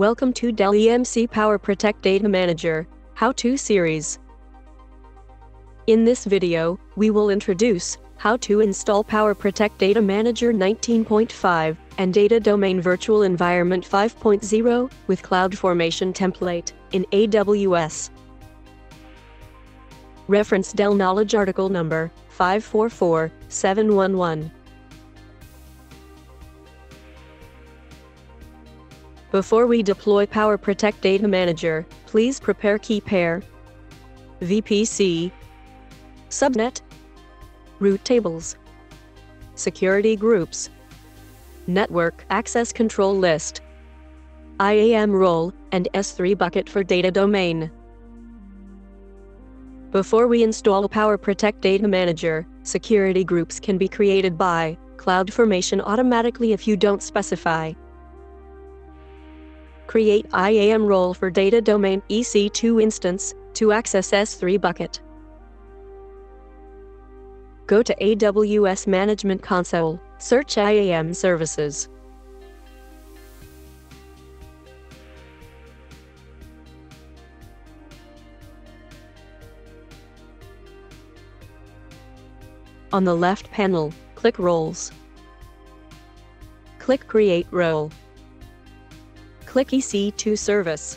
Welcome to Dell EMC PowerProtect Data Manager How-To Series. In this video, we will introduce how to install PowerProtect Data Manager 19.5 and Data Domain Virtual Environment 5.0 with CloudFormation template in AWS. Reference Dell Knowledge Article number 544711. Before we deploy PowerProtect Data Manager, please prepare key pair, VPC, subnet, root tables, security groups, network access control list, IAM role, and S3 bucket for data domain. Before we install PowerProtect Data Manager, security groups can be created by CloudFormation automatically if you don't specify. Create IAM role for data domain EC2 instance to access S3 bucket. Go to AWS Management Console, search IAM services. On the left panel, click Roles. Click Create Role. Click EC2 Service.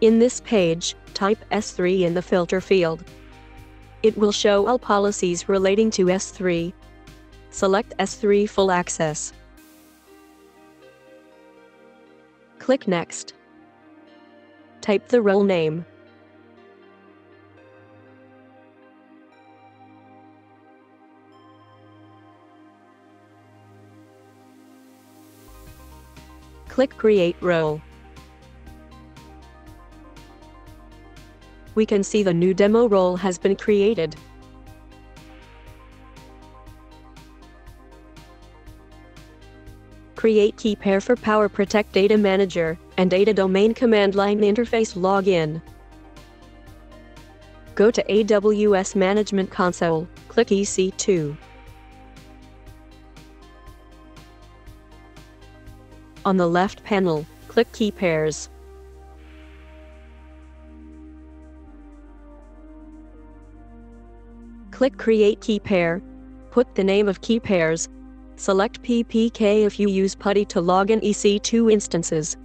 In this page, type S3 in the filter field. It will show all policies relating to S3. Select S3 Full Access. Click Next. Type the role name. Click Create Role. We can see the new demo role has been created. Create key pair for PowerProtect Data Manager and Data Domain command line interface login. Go to AWS Management Console, click EC2. On the left panel, click Key Pairs. Click Create Key Pair. Put the name of key pairs. Select PPK if you use PuTTY to log in EC2 instances.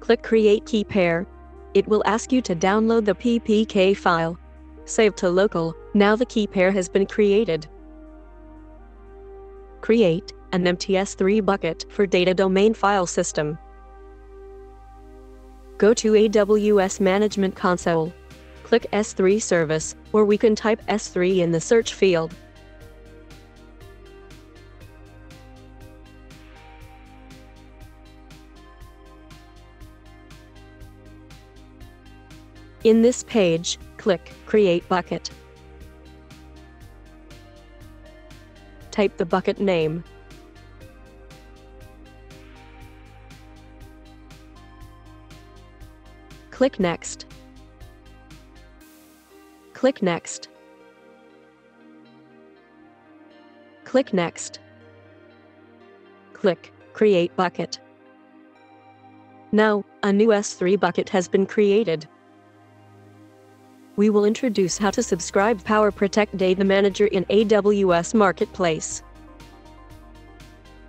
Click Create Key Pair. It will ask you to download the PPK file. Save to local. Now the key pair has been created. Create an empty S3 bucket for data domain file system. Go to AWS Management Console. Click S3 Service, or we can type S3 in the search field. In this page, click Create Bucket. Type the bucket name. Click Next. Click Next. Click Next. Click Create Bucket. Now, a new S3 bucket has been created. We will introduce how to subscribe PowerProtect Data Manager in AWS Marketplace.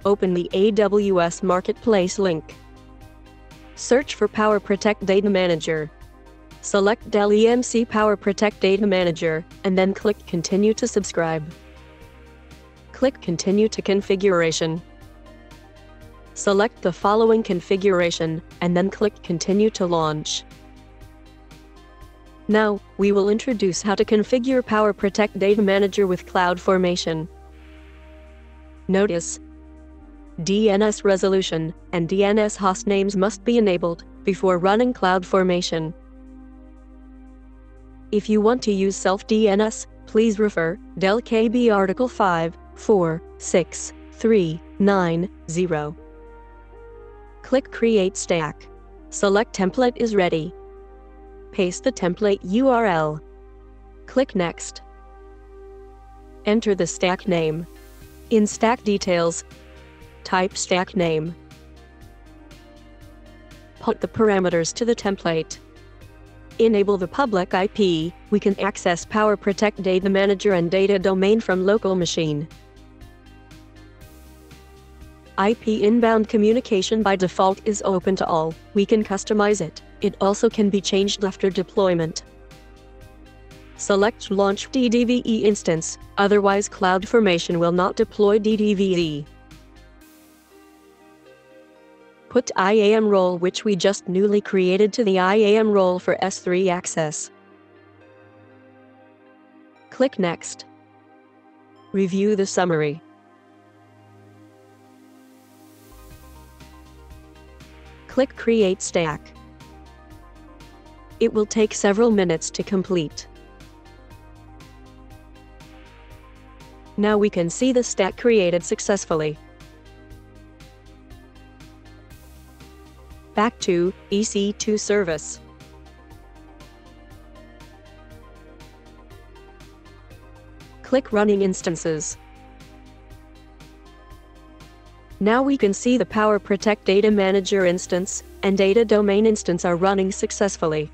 Open the AWS Marketplace link. Search for PowerProtect Data Manager. Select Dell EMC PowerProtect Data Manager, and then click Continue to subscribe. Click Continue to configuration. Select the following configuration, and then click Continue to launch. Now, we will introduce how to configure PowerProtect Data Manager with CloudFormation. Notice, DNS resolution and DNS hostnames must be enabled before running CloudFormation. If you want to use self-DNS, please refer Dell KB Article 546390. Click Create Stack. Select Template is ready. Paste the template URL. Click Next. Enter the stack name. In Stack Details, Type stack name. Put the parameters to the template. Enable the public IP, we can access PowerProtect Data Manager and Data Domain from local machine. IP inbound communication by default is open to all, we can customize it, it also can be changed after deployment. Select Launch DDVE instance, otherwise CloudFormation will not deploy DDVE. Put IAM role which we just newly created to the IAM role for S3 access. Click Next. Review the summary. Click Create Stack. It will take several minutes to complete. Now we can see the stack created successfully. Back to EC2 service. Click Running Instances. Now we can see the PowerProtect Data Manager instance and Data Domain instance are running successfully.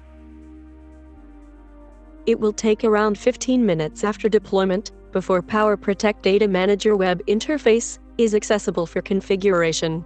It will take around 15 minutes after deployment before PowerProtect Data Manager web interface is accessible for configuration.